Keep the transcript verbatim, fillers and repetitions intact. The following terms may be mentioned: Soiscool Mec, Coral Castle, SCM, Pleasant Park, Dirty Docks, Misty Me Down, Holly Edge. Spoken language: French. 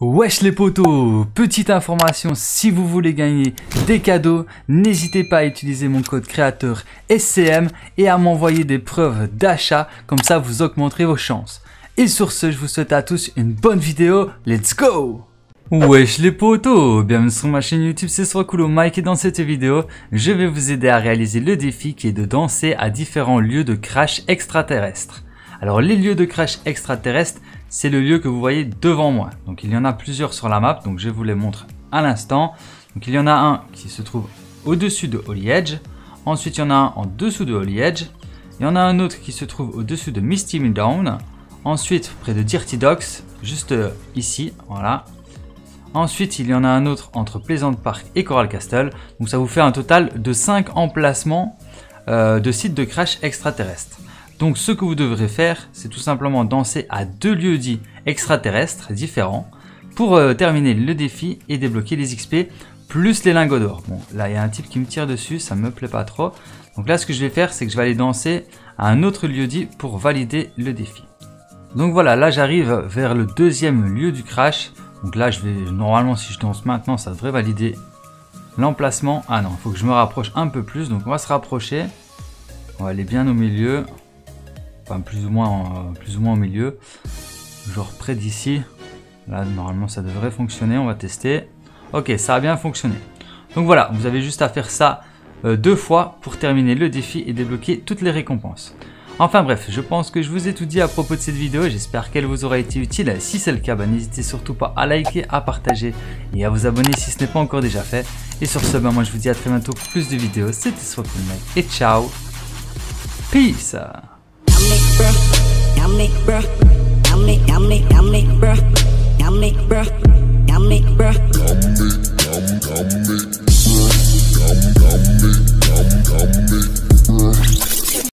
Wesh les potos, petite information, si vous voulez gagner des cadeaux, n'hésitez pas à utiliser mon code créateur S C M et à m'envoyer des preuves d'achat, comme ça vous augmenterez vos chances. Et sur ce, je vous souhaite à tous une bonne vidéo, let's go! Wesh les potos, bienvenue sur ma chaîne YouTube, c'est Soiscool Mec et dans cette vidéo, je vais vous aider à réaliser le défi qui est de danser à différents lieux de crash extraterrestre. Alors les lieux de crash extraterrestre, c'est le lieu que vous voyez devant moi. Donc il y en a plusieurs sur la map, donc je vous les montre à l'instant. Donc il y en a un qui se trouve au-dessus de Holly Edge. Ensuite il y en a un en dessous de Holly Edge. Il y en a un autre qui se trouve au-dessus de Misty Me Down. Ensuite près de Dirty Docks, juste ici, voilà. Ensuite il y en a un autre entre Pleasant Park et Coral Castle. Donc ça vous fait un total de cinq emplacements euh, de sites de crash extraterrestres. Donc ce que vous devrez faire, c'est tout simplement danser à deux lieux dits extraterrestres différents pour euh, terminer le défi et débloquer les X P plus les lingots d'or. Bon, là il y a un type qui me tire dessus, ça me plaît pas trop. Donc là ce que je vais faire, c'est que je vais aller danser à un autre lieu dit pour valider le défi. Donc voilà, là j'arrive vers le deuxième lieu du crash. Donc là je vais, normalement si je danse maintenant, ça devrait valider l'emplacement. Ah non, il faut que je me rapproche un peu plus, donc on va se rapprocher. On va aller bien au milieu. Enfin, plus ou moins, plus ou moins au milieu, genre près d'ici. Là normalement ça devrait fonctionner, on va tester. Ok, ça a bien fonctionné. Donc voilà, vous avez juste à faire ça euh, deux fois pour terminer le défi et débloquer toutes les récompenses. Enfin bref, je pense que je vous ai tout dit à propos de cette vidéo, j'espère qu'elle vous aura été utile. Si c'est le cas, bah, n'hésitez surtout pas à liker, à partager et à vous abonner si ce n'est pas encore déjà fait. Et sur ce, bah, moi je vous dis à très bientôt pour plus de vidéos. C'était Soiscool Mec et ciao. Peace. Make bruh, now make bruh.